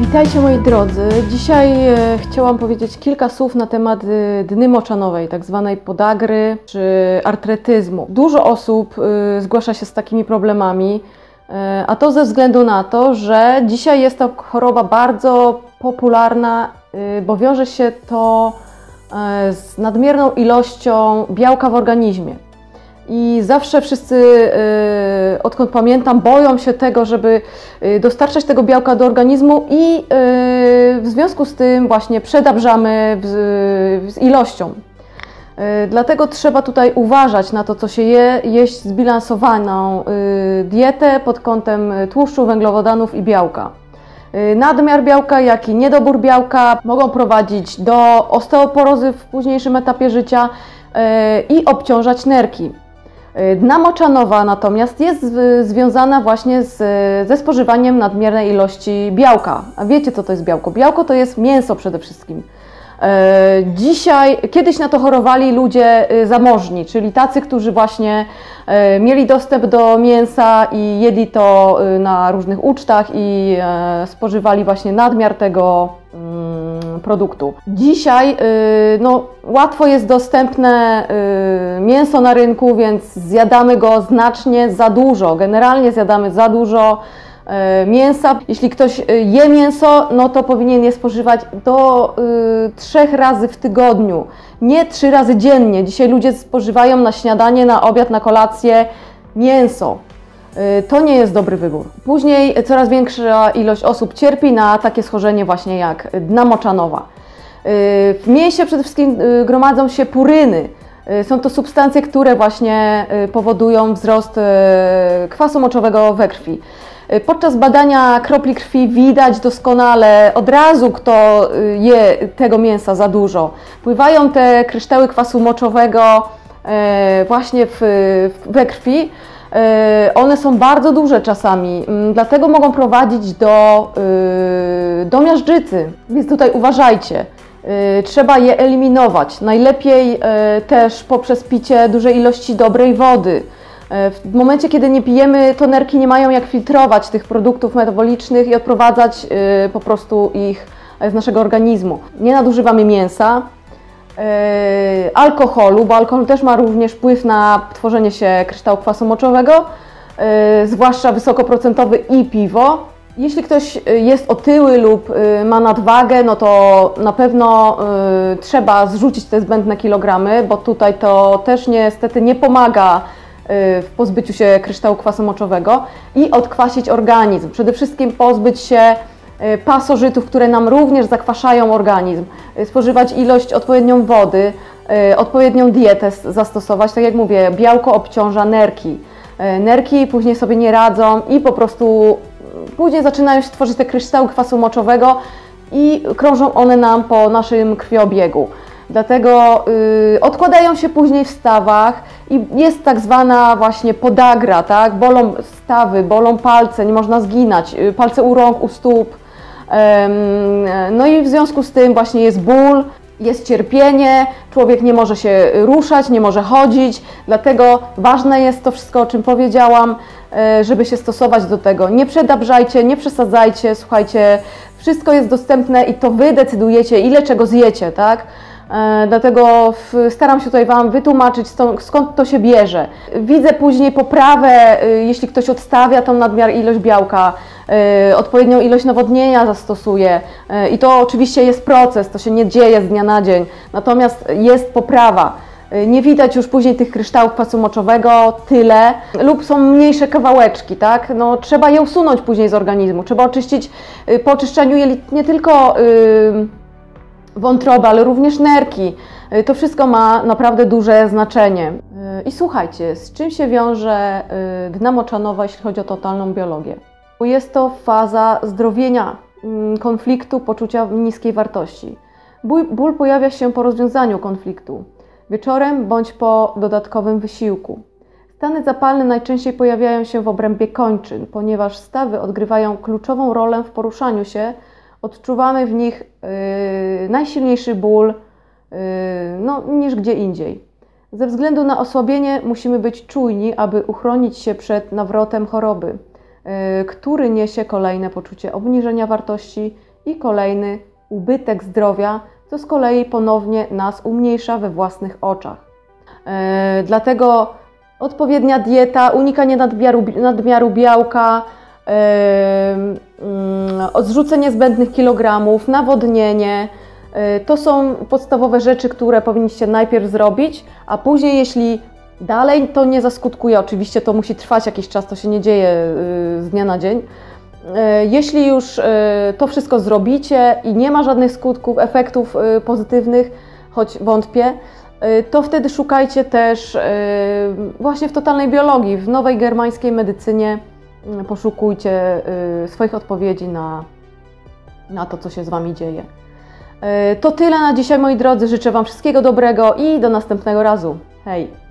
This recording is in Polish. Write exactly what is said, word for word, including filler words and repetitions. Witajcie moi drodzy. Dzisiaj chciałam powiedzieć kilka słów na temat dny moczanowej, tak zwanej podagry czy artretyzmu. Dużo osób zgłasza się z takimi problemami, a to ze względu na to, że dzisiaj jest to choroba bardzo popularna, bo wiąże się to z nadmierną ilością białka w organizmie. I zawsze wszyscy, odkąd pamiętam, boją się tego, żeby dostarczać tego białka do organizmu i w związku z tym właśnie przedabrzamy z ilością. Dlatego trzeba tutaj uważać na to, co się je, jeść zbilansowaną dietę pod kątem tłuszczu, węglowodanów i białka. Nadmiar białka, jak i niedobór białka mogą prowadzić do osteoporozy w późniejszym etapie życia i obciążać nerki. Dna moczanowa natomiast jest związana właśnie z, ze spożywaniem nadmiernej ilości białka. A wiecie, co to jest białko? Białko to jest mięso przede wszystkim. Dzisiaj, kiedyś na to chorowali ludzie zamożni, czyli tacy, którzy właśnie mieli dostęp do mięsa i jedli to na różnych ucztach i spożywali właśnie nadmiar tego produktu. Dzisiaj no, łatwo jest dostępne mięso na rynku, więc zjadamy go znacznie za dużo. Generalnie zjadamy za dużo mięsa. Jeśli ktoś je mięso, no to powinien je spożywać do y, trzech razy w tygodniu, nie trzy razy dziennie. Dzisiaj ludzie spożywają na śniadanie, na obiad, na kolację mięso. Y, to nie jest dobry wybór. Później coraz większa ilość osób cierpi na takie schorzenie właśnie jak dna moczanowa. Y, w mięsie przede wszystkim y, gromadzą się puryny. Są to substancje, które właśnie powodują wzrost kwasu moczowego we krwi. Podczas badania kropli krwi widać doskonale od razu, kto je tego mięsa za dużo. Pływają te kryształy kwasu moczowego właśnie w, we krwi. One są bardzo duże czasami, dlatego mogą prowadzić do, do miażdżycy, więc tutaj uważajcie. Trzeba je eliminować. Najlepiej też poprzez picie dużej ilości dobrej wody. W momencie, kiedy nie pijemy, to nerki nie mają jak filtrować tych produktów metabolicznych i odprowadzać po prostu ich z naszego organizmu. Nie nadużywamy mięsa, alkoholu, bo alkohol też ma również wpływ na tworzenie się kryształu kwasu moczowego, zwłaszcza wysokoprocentowy i piwo. Jeśli ktoś jest otyły lub ma nadwagę, no to na pewno trzeba zrzucić te zbędne kilogramy, bo tutaj to też niestety nie pomaga w pozbyciu się kryształu kwasu moczowego i odkwasić organizm. Przede wszystkim pozbyć się pasożytów, które nam również zakwaszają organizm. Spożywać ilość odpowiednią wody, odpowiednią dietę zastosować. Tak jak mówię, białko obciąża nerki. Nerki później sobie nie radzą i po prostu później zaczynają się tworzyć te kryształy kwasu moczowego i krążą one nam po naszym krwiobiegu. Dlatego yy, odkładają się później w stawach i jest tak zwana właśnie podagra, tak? Bolą stawy, bolą palce, nie można zginać, yy, palce u rąk, u stóp. Yy, no i w związku z tym właśnie jest ból, jest cierpienie, człowiek nie może się ruszać, nie może chodzić, dlatego ważne jest to wszystko, o czym powiedziałam, żeby się stosować do tego. Nie przedabrzajcie, nie przesadzajcie, słuchajcie, wszystko jest dostępne i to Wy decydujecie, ile czego zjecie, tak? Dlatego staram się tutaj Wam wytłumaczyć, skąd to się bierze. Widzę później poprawę, jeśli ktoś odstawia tą nadmiar ilość białka, odpowiednią ilość nawodnienia zastosuje i to oczywiście jest proces, to się nie dzieje z dnia na dzień, natomiast jest poprawa. Nie widać już później tych kryształów kwasu moczowego tyle lub są mniejsze kawałeczki, tak? No, trzeba je usunąć później z organizmu, trzeba oczyścić po oczyszczeniu jelit nie tylko yy, wątroba, ale również nerki. To wszystko ma naprawdę duże znaczenie. I słuchajcie, z czym się wiąże dna moczanowa, jeśli chodzi o totalną biologię? Jest to faza zdrowienia, konfliktu, poczucia niskiej wartości. Ból pojawia się po rozwiązaniu konfliktu, wieczorem bądź po dodatkowym wysiłku. Stany zapalne najczęściej pojawiają się w obrębie kończyn, ponieważ stawy odgrywają kluczową rolę w poruszaniu się. Odczuwamy w nich yy, najsilniejszy ból yy, no, niż gdzie indziej. Ze względu na osłabienie musimy być czujni, aby uchronić się przed nawrotem choroby, yy, który niesie kolejne poczucie obniżenia wartości i kolejny ubytek zdrowia, co z kolei ponownie nas umniejsza we własnych oczach. Yy, dlatego odpowiednia dieta, unikanie nadmiaru, nadmiaru białka, odrzucenie zbędnych kilogramów, nawodnienie. To są podstawowe rzeczy, które powinniście najpierw zrobić, a później, jeśli dalej to nie zaskutkuje, oczywiście to musi trwać jakiś czas, to się nie dzieje z dnia na dzień. Jeśli już to wszystko zrobicie i nie ma żadnych skutków, efektów pozytywnych, choć wątpię, to wtedy szukajcie też właśnie w totalnej biologii, w nowej germańskiej medycynie. Poszukujcie swoich odpowiedzi na, na to, co się z Wami dzieje. To tyle na dzisiaj, moi drodzy. Życzę Wam wszystkiego dobrego i do następnego razu. Hej!